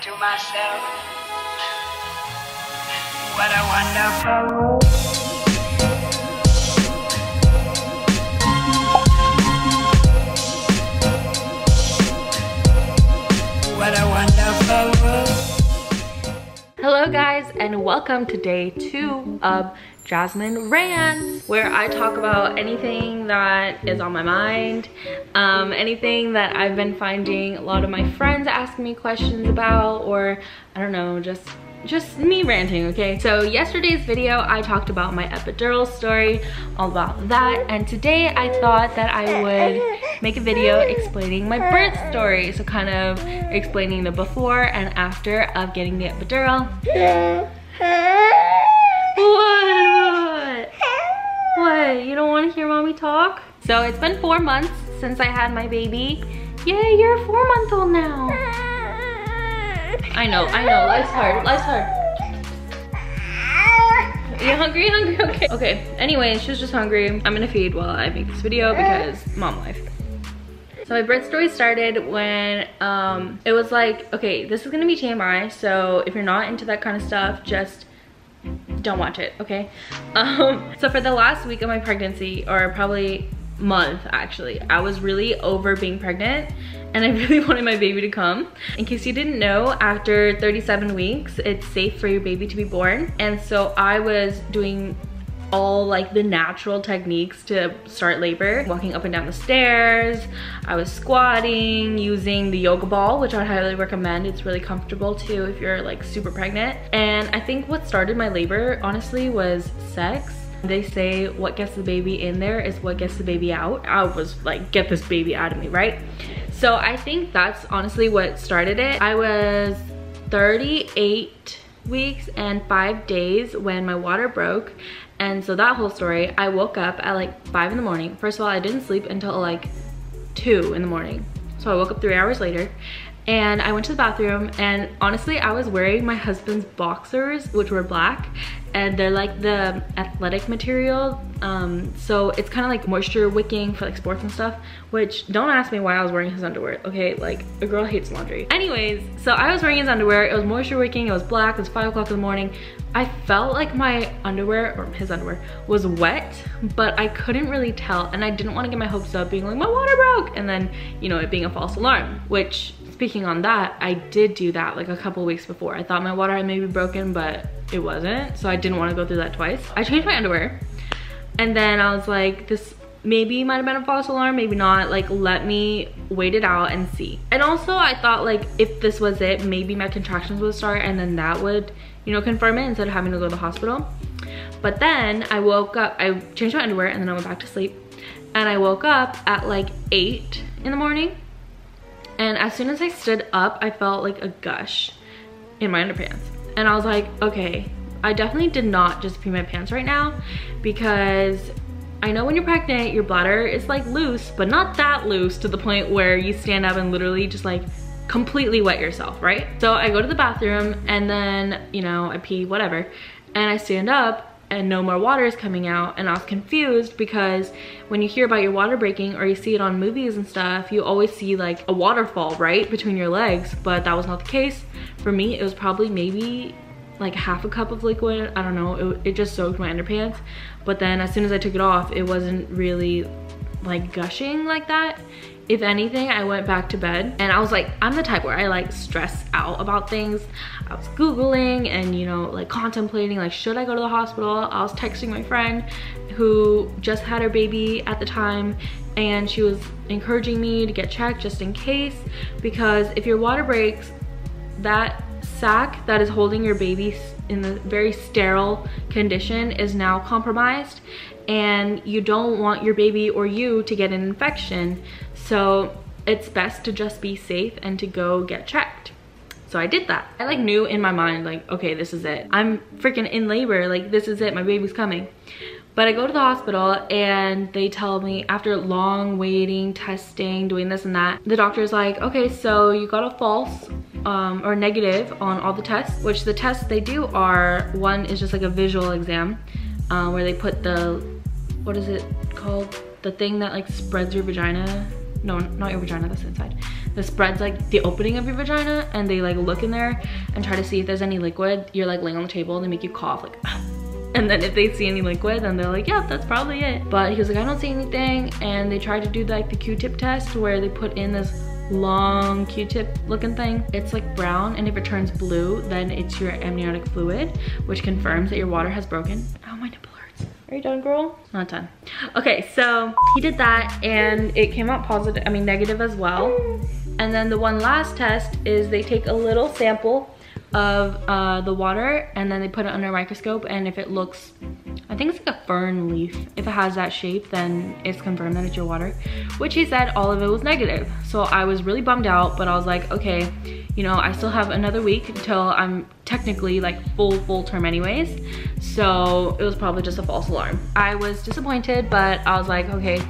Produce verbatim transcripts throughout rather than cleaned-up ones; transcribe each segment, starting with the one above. to myself, what a wonderful world. What a wonderful world. Hello guys, and welcome to day two of Jasmine Rants, where I talk about anything that is on my mind, um, anything that I've been finding a lot of my friends asking me questions about, or I don't know, just just me ranting, okay? So yesterday's video, I talked about my epidural story, all about that, and today I thought that I would make a video explaining my birth story, so kind of explaining the before and after of getting the epidural. What? What? You don't want to hear mommy talk? So it's been four months since I had my baby. Yay, you're a four month old now. I know, I know, life's hard, life's hard. You hungry, hungry, okay. Okay, anyway, she was just hungry. I'm gonna feed while I make this video because mom life. So my birth story started when um, it was like, okay, this is gonna be T M I, so if you're not into that kind of stuff, just don't watch it, okay? Um, so for the last week of my pregnancy, or probably month actually, I was really over being pregnant and I really wanted my baby to come. In case you didn't know, after thirty-seven weeks, it's safe for your baby to be born. And so I was doing all like the natural techniques to start labor. Walking up and down the stairs, I was squatting, using the yoga ball, which I highly recommend. It's really comfortable too if you're like super pregnant. And I think what started my labor honestly was sex. They say what gets the baby in there is what gets the baby out. I was like, get this baby out of me, right? So I think that's honestly what started it. I was thirty-eight weeks and five days when my water broke. And so that whole story, I woke up at like five in the morning. First of all, I didn't sleep until like two in the morning. So I woke up three hours later and I went to the bathroom, and honestly, I was wearing my husband's boxers, which were black, and they're like the athletic material. Um, so it's kind of like moisture wicking for like sports and stuff, which don't ask me why I was wearing his underwear, okay? Like, a girl hates laundry. Anyways, so I was wearing his underwear. It was moisture wicking, it was black, it was five o'clock in the morning. I felt like my underwear, or his underwear, was wet, but I couldn't really tell, and I didn't want to get my hopes up being like, my water broke, and then, you know, it being a false alarm, which, speaking on that, I did do that like a couple weeks before. I thought my water had maybe broken, but it wasn't, so I didn't want to go through that twice. I changed my underwear, and then I was like, this maybe might have been a false alarm, maybe not, like let me wait it out and see. And also I thought like if this was it, maybe my contractions would start and then that would, you know, confirm it instead of having to go to the hospital. But then I woke up, I changed my underwear, and then I went back to sleep, and I woke up at like eight in the morning, and as soon as I stood up, I felt like a gush in my underpants. And I was like, okay, I definitely did not just pee my pants right now, because I know when you're pregnant, your bladder is like loose, but not that loose to the point where you stand up and literally just like completely wet yourself, right? So I go to the bathroom, and then, you know, I pee, whatever. And I stand up and no more water is coming out, and I was confused because when you hear about your water breaking or you see it on movies and stuff, you always see like a waterfall, right, between your legs, but that was not the case. For me, it was probably maybe like half a cup of liquid, I don't know, it, it just soaked my underpants. But then as soon as I took it off, it wasn't really like gushing like that. If anything, I went back to bed, and I was like, I'm the type where I like stress out about things. I was Googling and, you know, like contemplating, like, should I go to the hospital? I was texting my friend who just had her baby at the time, and she was encouraging me to get checked just in case, because if your water breaks, that sac that is holding your baby in the very sterile condition is now compromised, and you don't want your baby or you to get an infection. So it's best to just be safe and to go get checked. So I did that. I like knew in my mind, like, okay, this is it. I'm freaking in labor, like this is it, my baby's coming. But I go to the hospital, and they tell me, after long waiting, testing, doing this and that, the doctor's like, okay, so you got a false um, or negative on all the tests, which the tests they do are, one is just like a visual exam uh, where they put the, what is it called? The thing that like spreads your vagina. No, not your vagina, that's inside. the spreads like the opening of your vagina and they like look in there and try to see if there's any liquid. You're like laying on the table and they make you cough like and then if they see any liquid then they're like, yeah, that's probably it. But he was like, I don't see anything. And they tried to do like the Q-tip test where they put in this long Q-tip looking thing. It's like brown, and if it turns blue then it's your amniotic fluid, which confirms that your water has broken. Oh, my nipple hurts. Are you done, girl? Not done. Okay, so he did that and it came out positive, I mean negative as well. And then the one last test is they take a little sample of uh, the water and then they put it under a microscope, and if it looks, I think it's like a fern leaf, if it has that shape then it's confirmed that it's your water, which he said all of it was negative. So I was really bummed out, but I was like, okay, you know, I still have another week until I'm technically like full full term anyways, so it was probably just a false alarm. I was disappointed, but I was like, okay,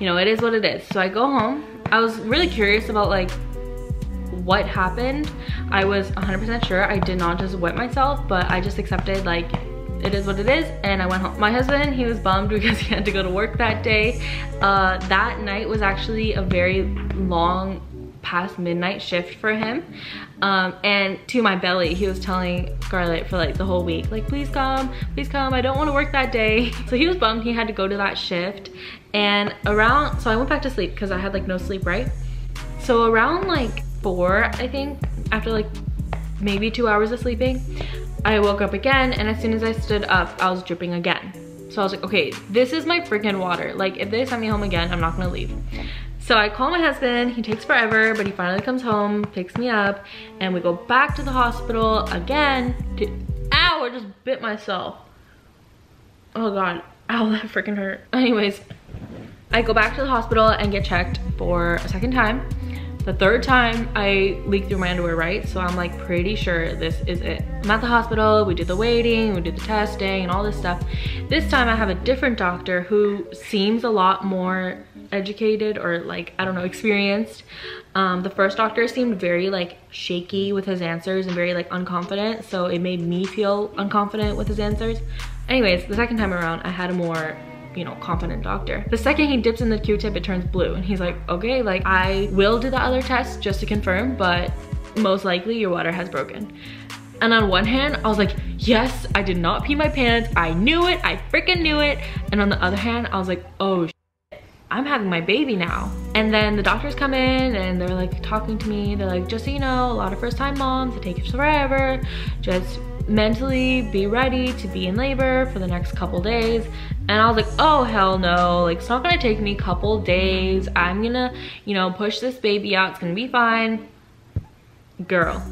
you know, it is what it is. So I go home. I was really curious about like what happened. I was one hundred percent sure I did not just wet myself, but I just accepted like it is what it is, and I went home. My husband, he was bummed because he had to go to work that day. Uh, that night was actually a very long past midnight shift for him, um, and to my belly he was telling Scarlett for like the whole week like, please come, please come, I don't want to work that day. So he was bummed he had to go to that shift. And around, so I went back to sleep because I had like no sleep, right? So around like four, I think, after like maybe two hours of sleeping, I woke up again, and as soon as I stood up I was dripping again. So I was like, okay, this is my freaking water, like if they send me home again I'm not gonna leave. So I call my husband, he takes forever, but he finally comes home, picks me up, and we go back to the hospital again. Ow, I just bit myself. Oh god, ow, that freaking hurt. Anyways, I go back to the hospital and get checked for a second time. The third time I leaked through my underwear, right? So I'm like pretty sure this is it. I'm at the hospital, we did the waiting, we did the testing and all this stuff. This time I have a different doctor who seems a lot more educated or like, I don't know, experienced. Um, the first doctor seemed very like shaky with his answers and very like unconfident. So it made me feel unconfident with his answers. Anyways, the second time around I had a more, you know, confident doctor. The second he dips in the Q-tip it turns blue, and he's like, okay, like I will do the other test just to confirm, but most likely your water has broken. And on one hand I was like, yes, I did not pee my pants, I knew it, I freaking knew it. And on the other hand I was like, oh shit, I'm having my baby now. And then the doctors come in and they're like talking to me, they're like, just so you know, a lot of first time moms, they take it forever, just mentally be ready to be in labor for the next couple days. And I was like, oh hell no, like it's not gonna take me a couple days, I'm gonna, you know, push this baby out, it's gonna be fine. Girl,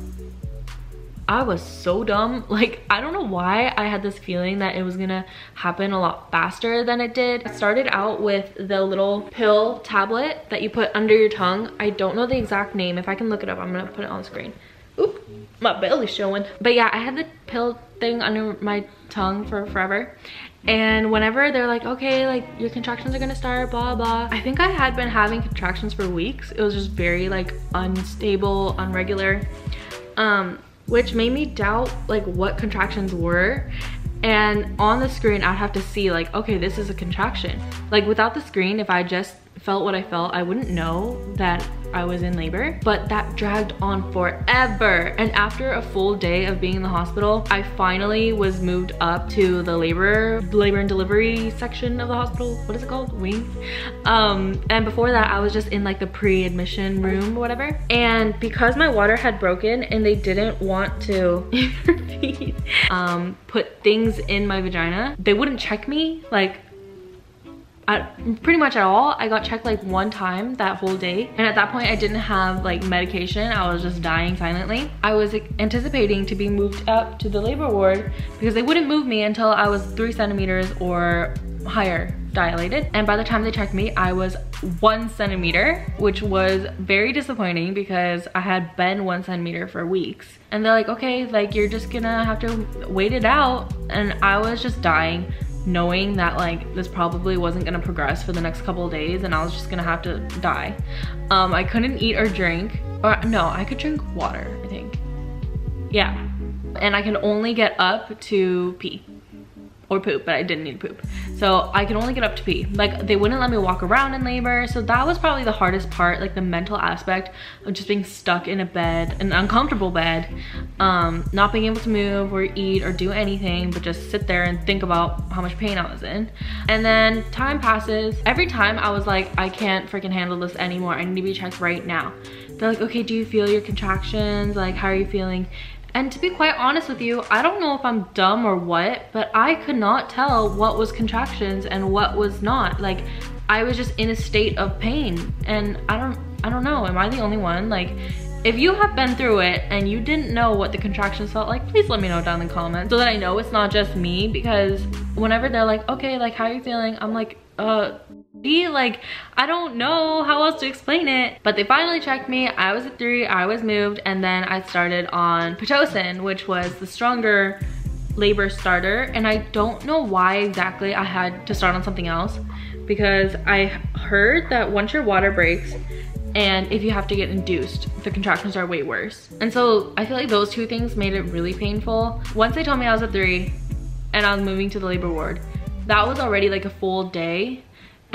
I was so dumb. Like I don't know why I had this feeling that it was gonna happen a lot faster than it did. It started out with the little pill tablet that you put under your tongue. I don't know the exact name. If I can look it up I'm gonna put it on the screen. Oop, my belly's showing. But yeah, I had the pill thing under my tongue for forever, and whenever they're like, okay, like your contractions are gonna start, blah blah, I think I had been having contractions for weeks. It was just very like unstable, unregular, um which made me doubt like what contractions were. And on the screen I'd have to see like, okay, this is a contraction. Like without the screen, if I just felt what I felt, I wouldn't know that I was in labor. But that dragged on forever, and after a full day of being in the hospital I finally was moved up to the labor labor and delivery section of the hospital. What is it called? Wing. Um and before that I was just in like the pre-admission room or whatever. And because my water had broken and they didn't want to intervene, um put things in my vagina, they wouldn't check me like At, pretty much at all. I got checked like one time that whole day, and at that point I didn't have like medication, I was just dying silently. I was like, anticipating to be moved up to the labor ward because they wouldn't move me until I was three centimeters or higher dilated, and by the time they checked me I was one centimeter, which was very disappointing because I had been one centimeter for weeks. And they're like, okay, like you're just gonna have to wait it out. And I was just dying, knowing that like this probably wasn't gonna progress for the next couple of days and I was just gonna have to die. Um, I couldn't eat or drink, or no, I could drink water, I think. Yeah, and I can only get up to pee or poop, but I didn't need to poop. So I could only get up to pee. Like, they wouldn't let me walk around in labor. So that was probably the hardest part, like the mental aspect of just being stuck in a bed, an uncomfortable bed, um, not being able to move or eat or do anything, but just sit there and think about how much pain I was in. And then time passes. Every time I was like, I can't freaking handle this anymore. I need to be checked right now. They're like, okay, do you feel your contractions? Like, how are you feeling? And to be quite honest with you, I don't know if I'm dumb or what, but I could not tell what was contractions and what was not. Like, I was just in a state of pain, and I don't, I don't know. Am I the only one? Like, if you have been through it and you didn't know what the contractions felt like, please let me know down in the comments so that I know it's not just me. Because whenever they're like, okay, like, how are you feeling? I'm like, uh, like, I don't know how else to explain it. But they finally checked me. I was at three, I was moved, and then I started on Pitocin, which was the stronger labor starter. And I don't know why exactly I had to start on something else, because I heard that once your water breaks and if you have to get induced, the contractions are way worse. And so I feel like those two things made it really painful. Once they told me I was at three and I was moving to the labor ward, that was already like a full day.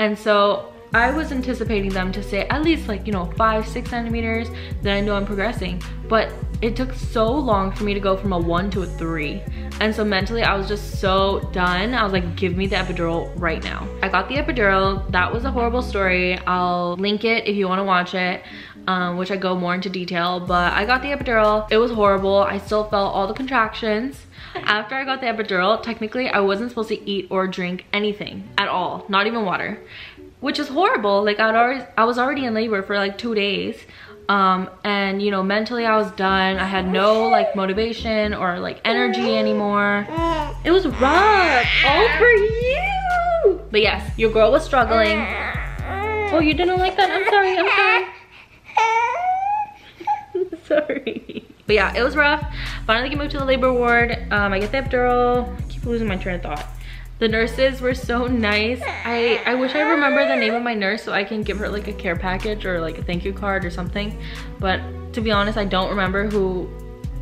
And so I was anticipating them to say at least, like, you know, five, six centimeters, then I know I'm progressing. But it took so long for me to go from a one to a three. And so mentally I was just so done. I was like, give me the epidural right now. I got the epidural. That was a horrible story. I'll link it if you want to watch it, um, which I go more into detail, but I got the epidural. It was horrible. I still felt all the contractions. After I got the epidural, technically I wasn't supposed to eat or drink anything at all, not even water, which is horrible. Like, I'd already, I was already in labor for like two days. Um, and you know, mentally I was done. I had no like motivation or like energy anymore. It was rough, all for you. But yes, your girl was struggling. Oh, you didn't like that? I'm sorry, I'm sorry. Sorry. But yeah, it was rough. Finally get moved to the labor ward. Um, I get the epidural. I keep losing my train of thought. The nurses were so nice. I, I wish I remember the name of my nurse so I can give her like a care package or like a thank you card or something. But to be honest, I don't remember who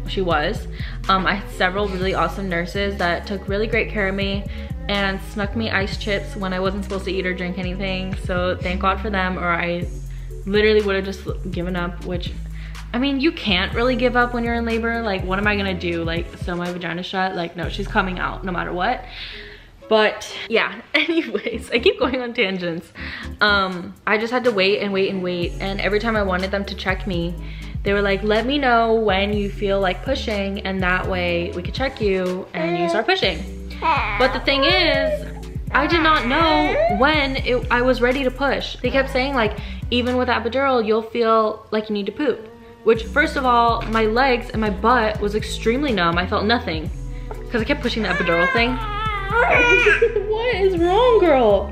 she was. Um, I had several really awesome nurses that took really great care of me and snuck me ice chips when I wasn't supposed to eat or drink anything. So thank God for them, or I literally would have just given up, which, I mean, you can't really give up when you're in labor. Like, what am I gonna do? Like, sew my vagina shut? Like, no, she's coming out no matter what. But yeah, anyways, I keep going on tangents. Um, I just had to wait and wait and wait. And every time I wanted them to check me, they were like, let me know when you feel like pushing, and that way we could check you and you start pushing. But the thing is, I did not know when it, I was ready to push. They kept saying like, even with epidural, you'll feel like you need to poop. Which, first of all, my legs and my butt was extremely numb. I felt nothing because I kept pushing the epidural thing. What is wrong, girl?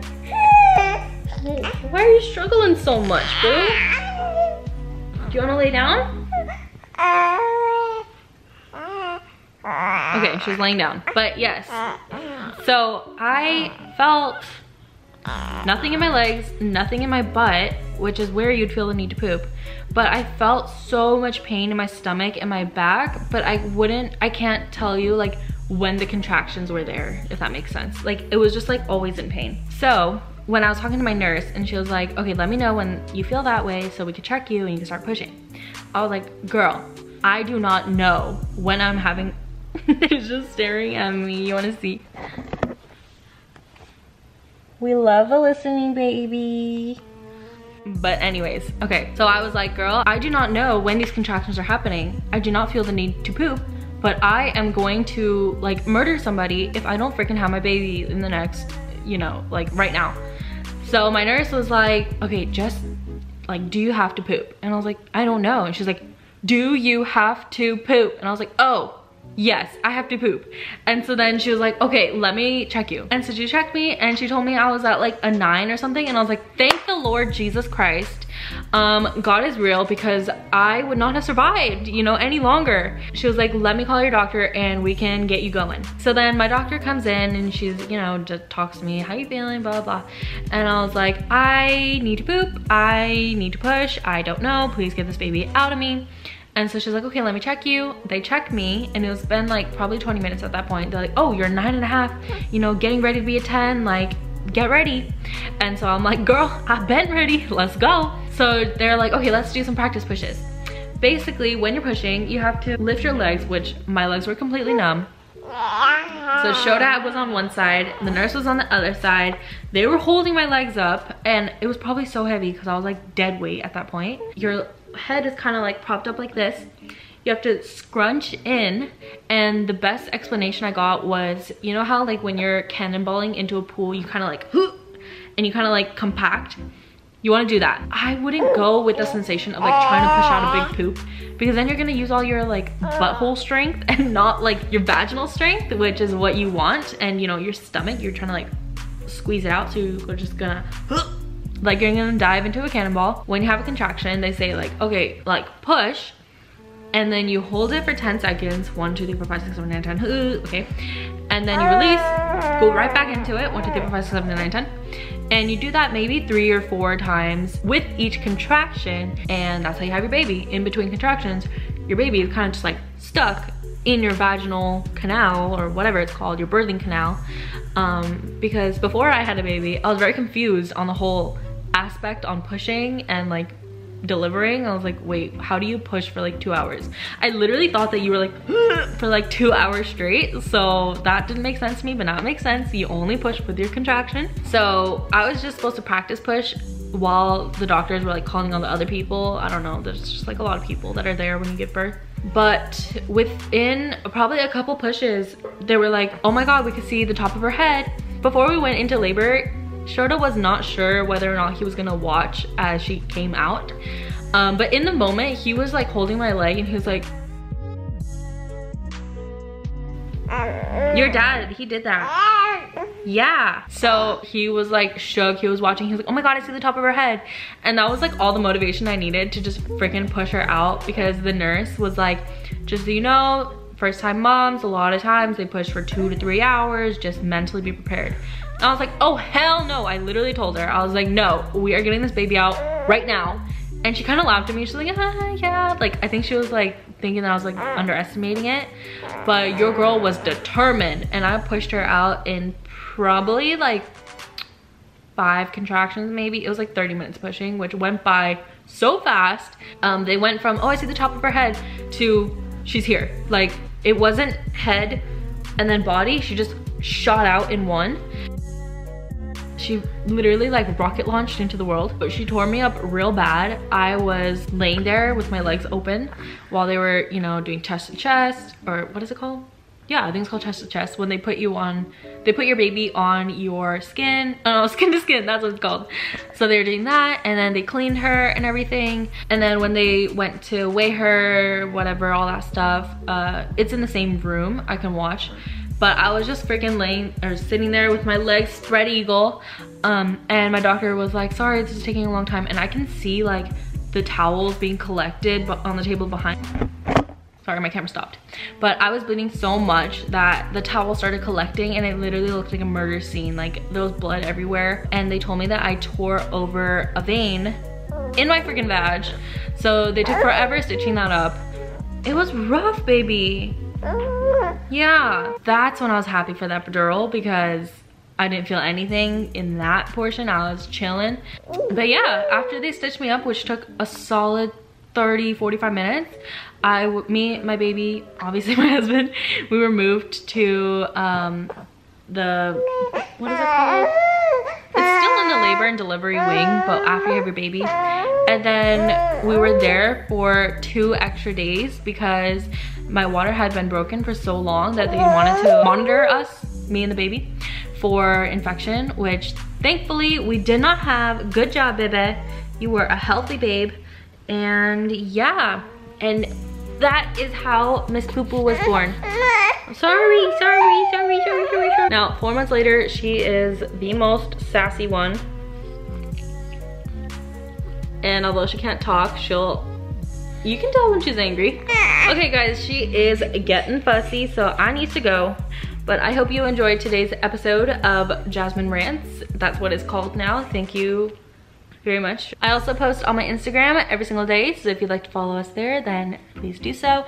Why are you struggling so much, boo? Do you want to lay down? Okay, she's laying down. But yes, so I felt nothing in my legs, nothing in my butt, which is where you'd feel the need to poop. But I felt so much pain in my stomach and my back, but I wouldn't, I can't tell you like when the contractions were there, if that makes sense. Like, it was just like always in pain. So when I was talking to my nurse and she was like, okay, let me know when you feel that way so we can check you and you can start pushing. I was like, girl, I do not know when I'm having, it's just staring at me, you wanna see? We love a listening baby. But anyways, okay, so I was like, girl, I do not know when these contractions are happening. I do not feel the need to poop, but I am going to like murder somebody if I don't freaking have my baby in the next, you know, like right now. So my nurse was like, okay, just like, do you have to poop? And I was like, I don't know. And she's like, do you have to poop? And I was like, oh, yes, I have to poop. And so then she was like, okay, let me check you. And so she checked me and she told me I was at like a nine or something. And I was like, thank the Lord Jesus Christ. Um, God is real, because I would not have survived, you know, any longer. She was like, let me call your doctor and we can get you going. So then my doctor comes in and she's, you know, just talks to me, how you feeling, blah, blah. And I was like, I need to poop. I need to push. I don't know. Please get this baby out of me. And so she's like, okay, let me check you. They check me, and it was been like probably twenty minutes at that point. They're like, oh, you're nine and a half, you know, getting ready to be a ten, like, get ready. And so I'm like, girl, I've been ready, let's go. So they're like, okay, let's do some practice pushes. Basically, when you're pushing, you have to lift your legs, which my legs were completely numb. So Shoda was on one side, the nurse was on the other side. They were holding my legs up, and it was probably so heavy because I was like dead weight at that point. Your head is kind of like propped up like this. You have to scrunch in, and the best explanation I got was, you know how like when you're cannonballing into a pool, you kind of like, and you kind of like compact? You want to do that. I wouldn't go with the sensation of like trying to push out a big poop, because then you're going to use all your like butthole strength and not like your vaginal strength, which is what you want. And you know, your stomach, you're trying to like squeeze it out, so you're just gonna like, you're gonna dive into a cannonball. When you have a contraction, they say like, okay, like push, and then you hold it for ten seconds. one, two, three, four, five, six, seven, eight, nine, ten. Okay. And then you release, go right back into it. one, two, three, four, five, six, seven, eight, nine, ten. And you do that maybe three or four times with each contraction, and that's how you have your baby. In between contractions, your baby is kind of just like stuck in your vaginal canal, or whatever it's called, your birthing canal. Um, because before I had a baby, I was very confused on the whole aspect on pushing and like delivering. I was like, wait, how do you push for like two hours? I literally thought that you were like for like two hours straight. So that didn't make sense to me, but now it makes sense. You only push with your contraction. So I was just supposed to practice push while the doctors were like calling all the other people. I don't know, there's just like a lot of people that are there when you give birth. But within probably a couple pushes, they were like, oh my God, we could see the top of her head. Before we went into labor, Shoda was not sure whether or not he was gonna watch as she came out. Um, but in the moment, he was like holding my leg, and he was like, your dad, he did that. Yeah. So he was like shook, he was watching, he was like, oh my God, I see the top of her head. And that was like all the motivation I needed to just freaking push her out, because the nurse was like, just so you know, first time moms, a lot of times they push for two to three hours, just mentally be prepared. I was like, oh hell no. I literally told her, I was like, no, we are getting this baby out right now. And she kind of laughed at me. She's like, ah, yeah. Like, I think she was like thinking that I was like underestimating it, but your girl was determined. And I pushed her out in probably like five contractions, maybe. It was like thirty minutes pushing, which went by so fast. Um, they went from, oh, I see the top of her head, to she's here. Like, it wasn't head and then body. She just shot out in one. She literally like rocket launched into the world, but she tore me up real bad. I was laying there with my legs open while they were, you know, doing chest to chest, or what is it called? Yeah, I think it's called chest to chest. When they put you on, they put your baby on your skin. Oh, skin to skin, that's what it's called. So they were doing that, and then they cleaned her and everything. And then when they went to weigh her, whatever, all that stuff, uh, it's in the same room, I can watch. But I was just freaking laying or sitting there with my legs spread eagle, um, and my doctor was like, sorry, this is taking a long time. And I can see like the towels being collected on the table behind. Sorry, my camera stopped. But I was bleeding so much that the towel started collecting, and it literally looked like a murder scene. Like, there was blood everywhere. And they told me that I tore over a vein in my freaking vag. So they took forever stitching that up. It was rough, baby. Yeah, that's when I was happy for the epidural, because I didn't feel anything in that portion. I was chilling. But yeah, after they stitched me up, which took a solid thirty, forty-five minutes, I, me, my baby, obviously my husband, we were moved to um, the, what is it called? It's still in the labor and delivery wing, but after you have your baby. And then we were there for two extra days because my water had been broken for so long that they wanted to monitor us, me and the baby, for infection, which thankfully we did not have. Good job, baby. You were a healthy babe. And yeah, and that is how Miss Poo Poo was born. Sorry, sorry, sorry, sorry, sorry, sorry. Now, four months later, she is the most sassy one. And although she can't talk, she'll, you can tell when she's angry. Okay guys, she is getting fussy, so I need to go. But I hope you enjoyed today's episode of Jasmine Rants. That's what it's called now. Thank you very much. I also post on my Instagram every single day, so if you'd like to follow us there, then please do so.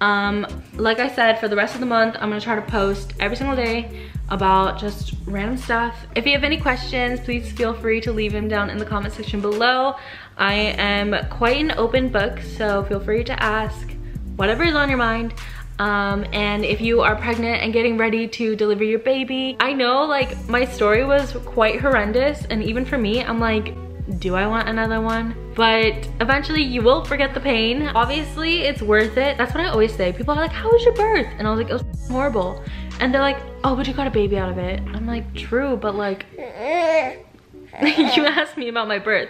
Um, like I said, for the rest of the month, I'm gonna try to post every single day about just random stuff. If you have any questions, please feel free to leave them down in the comment section below. I am quite an open book, so feel free to ask whatever is on your mind. Um, and if you are pregnant and getting ready to deliver your baby, I know like my story was quite horrendous, and even for me, I'm like, do I want another one? But eventually you will forget the pain. Obviously it's worth it. That's what I always say. People are like, how was your birth? And I was like, it was horrible. And they're like, oh, but you got a baby out of it. I'm like, true, but like, you asked me about my birth.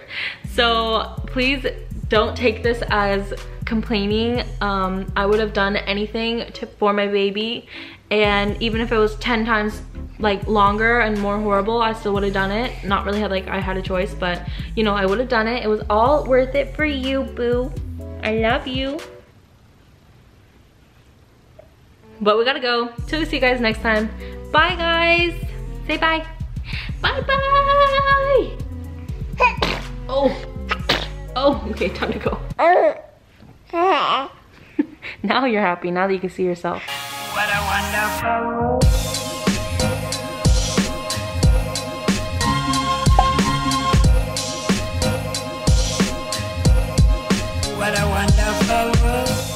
So please don't take this as complaining. Um, I would have done anything to, for my baby. And even if it was ten times like longer and more horrible, I still would have done it. Not really had like I had a choice, but you know, I would have done it. It was all worth it for you, boo. I love you. But we gotta go. Till we see you guys next time. Bye guys. Say bye. Bye bye. Oh. Oh, okay, time to go. Now you're happy, now that you can see yourself. What a wonderful... What a wonderful world.